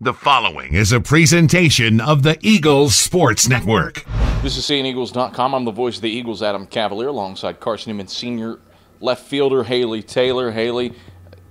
The following is a presentation of the Eagles Sports Network. This is CNEagles.com. I'm the voice of the Eagles, Adam Cavalier, alongside Carson Newman, senior left fielder, Haley Taylor. Haley,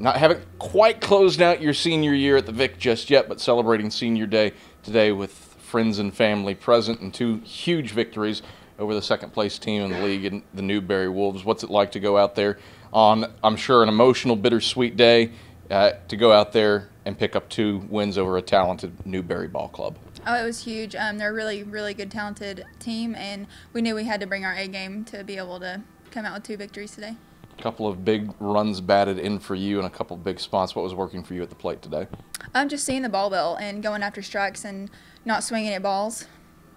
haven't quite closed out your senior year at the Vic just yet, but celebrating senior day today with friends and family present and two huge victories over the second-place team in the league in the Newberry Wolves. What's it like to go out there on, I'm sure, an emotional, bittersweet day, to go out there and pick up two wins over a talented Newberry ball club? Oh, it was huge. They're a really, really good, talented team, and we knew we had to bring our A game to be able to come out with two victories today. A couple of big runs batted in for you and a couple of big spots. What was working for you at the plate today? I'm just seeing the ball well and going after strikes and not swinging at balls,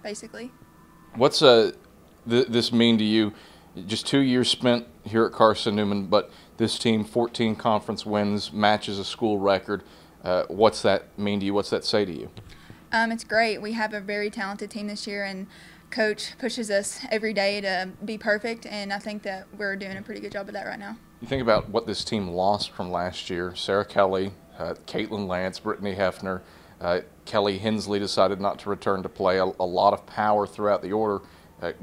basically. What's this mean to you? Just 2 years spent here at Carson Newman, but this team, 14 conference wins, matches a school record. What's that mean to you? What's that say to you? It's great. We have a very talented team this year, and Coach pushes us every day to be perfect, and I think that we're doing a pretty good job of that right now. You think about what this team lost from last year. Sarah Kelly, Caitlin Lance, Brittany Hefner, Kelly Hensley decided not to return to play. A lot of power throughout the order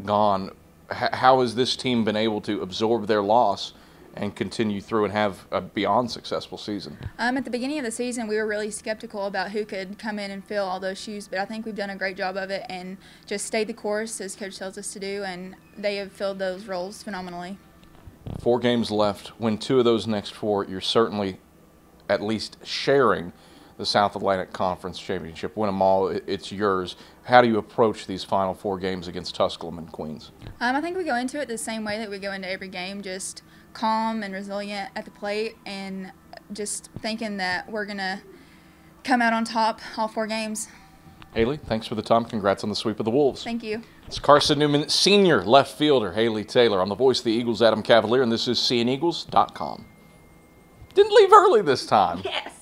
gone. How has this team been able to absorb their loss and continue through and have a beyond successful season? At the beginning of the season, we were really skeptical about who could come in and fill all those shoes, but I think we've done a great job of it and just stayed the course, as Coach tells us to do, and they have filled those roles phenomenally. 4 games left. Win 2 of those next 4, you're certainly at least sharing the South Atlantic Conference Championship. Win them all, it's yours. How do you approach these final 4 games against Tusculum and Queens? I think we go into it the same way that we go into every game, just calm and resilient at the plate and just thinking that we're going to come out on top all 4 games. Haley, thanks for the time. Congrats on the sweep of the Wolves. Thank you. It's Carson Newman, senior left fielder, Haley Taylor. I'm the voice of the Eagles, Adam Cavalier, and this is CNEagles.com. Didn't leave early this time. Yes.